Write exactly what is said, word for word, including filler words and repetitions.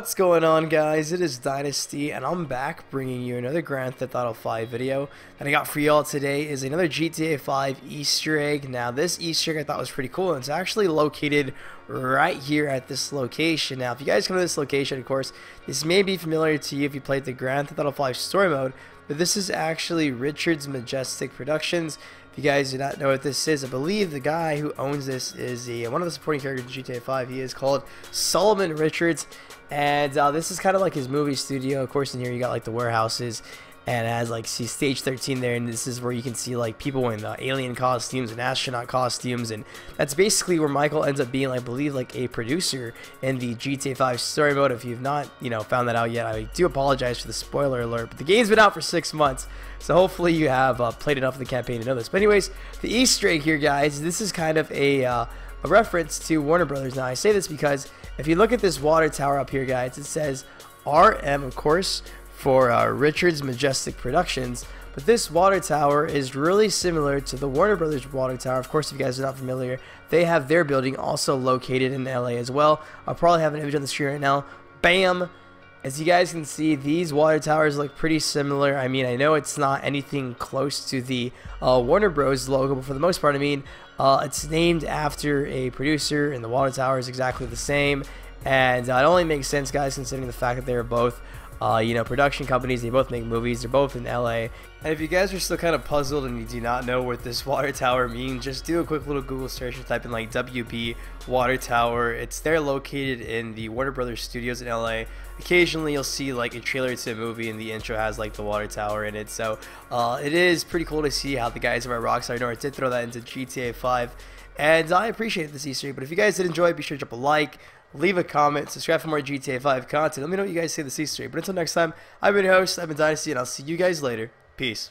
What's going on, guys? It is Dynasty and I'm back bringing you another Grand Theft Auto five video. And I got for y'all today is another G T A five Easter egg. Now this Easter egg I thought was pretty cool, and it's actually located right here at this location. Now if you guys come to this location, of course this may be familiar to you if you played the Grand Theft Auto five story mode, but this is actually Richard's Majestic Productions. If you guys do not know what this is, I believe the guy who owns this is the, one of the supporting characters in G T A five. He is called Solomon Richards, and uh, this is kind of like his movie studio. Of course, in here you got like the warehouses, and it has like see stage thirteen there, and this is where you can see like people in uh, alien costumes and astronaut costumes, and that's basically where Michael ends up being, like, I believe, like a producer in the G T A five story mode. If you've not, you know, found that out yet, I do apologize for the spoiler alert, but the game's been out for six months. So hopefully you have uh, played enough of the campaign to know this. But anyways, the Easter egg here, guys, this is kind of a, uh, a reference to Warner Brothers. Now I say this because if you look at this water tower up here, guys, it says R M, of course, for uh, Richard's Majestic Productions. But this water tower is really similar to the Warner Brothers water tower. Of course, if you guys are not familiar, they have their building also located in L A as well. I'll probably have an image on the screen right now. Bam! As you guys can see, these water towers look pretty similar. I mean, I know it's not anything close to the uh, Warner Bros logo, but for the most part, I mean, uh, it's named after a producer, and the water tower is exactly the same. And uh, it only makes sense, guys, considering the fact that they are both, uh, you know, production companies. They both make movies. They're both in L A. And if you guys are still kind of puzzled and you do not know what this water tower means, just do a quick little Google search and type in like W B water tower. It's there located in the Warner Brothers studios in L A. Occasionally you'll see like a trailer to a movie and the intro has like the water tower in it. So uh, it is pretty cool to see how the guys over at Rockstar North did throw that into G T A five. And I appreciate this Easter egg, but if you guys did enjoy it, be sure to drop a like, leave a comment, subscribe for more G T A five content. Let me know what you guys say this Easter egg. But until next time, I've been your host, I've been Dynasty, and I'll see you guys later. Peace.